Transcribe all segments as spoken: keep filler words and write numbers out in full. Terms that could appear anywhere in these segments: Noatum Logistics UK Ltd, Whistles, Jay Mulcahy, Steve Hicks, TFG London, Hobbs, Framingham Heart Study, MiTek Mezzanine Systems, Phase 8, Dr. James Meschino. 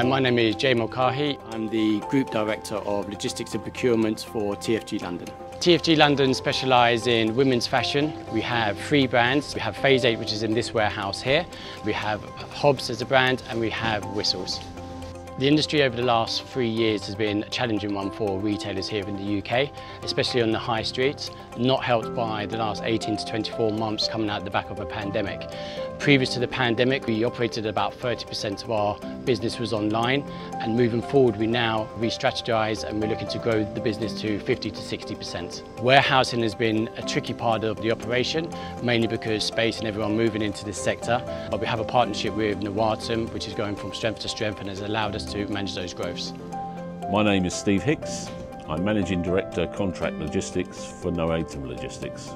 Hi, my name is Jay Mulcahy. I'm the Group Director of Logistics and Procurement for T F G London. T F G London specialise in women's fashion. We have three brands. We have Phase eight, which is in this warehouse here. We have Hobbs as a brand, and we have Whistles. The industry over the last three years has been a challenging one for retailers here in the U K, especially on the high streets, not helped by the last eighteen to twenty-four months coming out the back of a pandemic. Previous to the pandemic, we operated about thirty percent of our business was online, and moving forward we now re-strategise and we're looking to grow the business to fifty to sixty percent. Warehousing has been a tricky part of the operation, mainly because space and everyone moving into this sector, but we have a partnership with Noatum, which is going from strength to strength and has allowed us to manage those growths. My name is Steve Hicks. I'm Managing Director Contract Logistics for Noatum Logistics.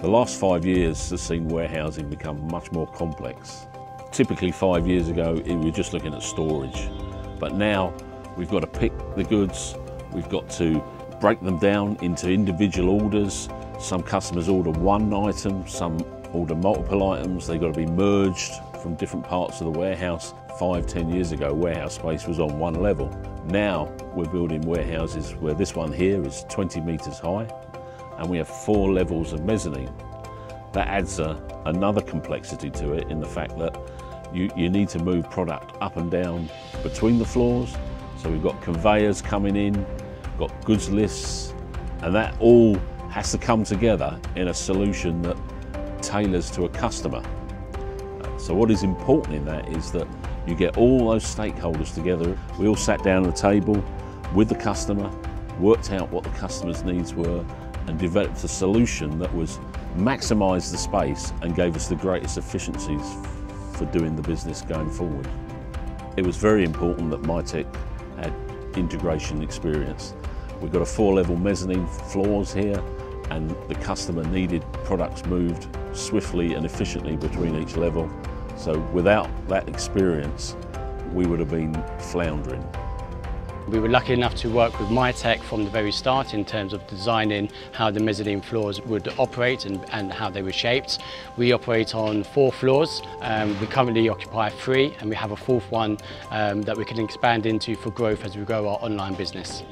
The last five years has seen warehousing become much more complex. Typically five years ago we were just looking at storage, but now we've got to pick the goods, we've got to break them down into individual orders. Some customers order one item, some order multiple items, they've got to be merged from different parts of the warehouse. Five, ten years ago, warehouse space was on one level. Now we're building warehouses where this one here is twenty metres high and we have four levels of mezzanine. That adds a, another complexity to it in the fact that you, you need to move product up and down between the floors. So we've got conveyors coming in, got goods lists, and that all has to come together in a solution that tailors to a customer. So what is important in that is that you get all those stakeholders together. We all sat down at a table with the customer, worked out what the customer's needs were, and developed a solution that was maximised the space and gave us the greatest efficiencies for doing the business going forward. It was very important that MiTek had integration experience. We've got a four-level mezzanine floors here, and the customer needed products moved swiftly and efficiently between each level. So without that experience, we would have been floundering. We were lucky enough to work with MiTek from the very start in terms of designing how the mezzanine floors would operate and, and how they were shaped. We operate on four floors, um, we currently occupy three, and we have a fourth one um, that we can expand into for growth as we grow our online business.